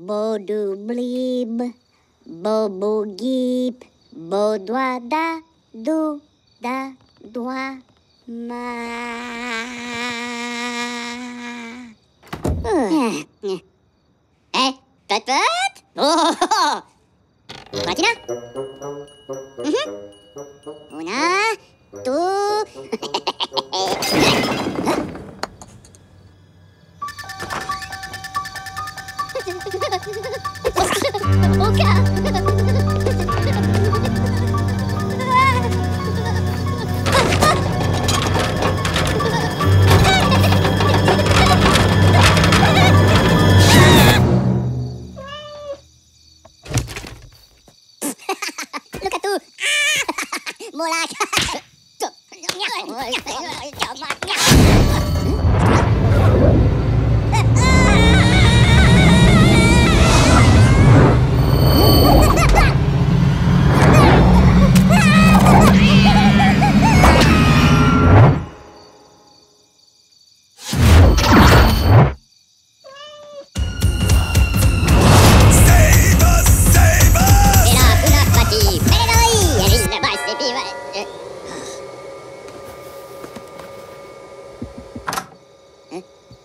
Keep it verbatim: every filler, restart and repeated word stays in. Bodoublim, Bobogip, Bodoada, do, da, doa, ma. Eh, tot, tot? Oh, oh, oh. What is it? Una, two. Look at you. More like. Huh?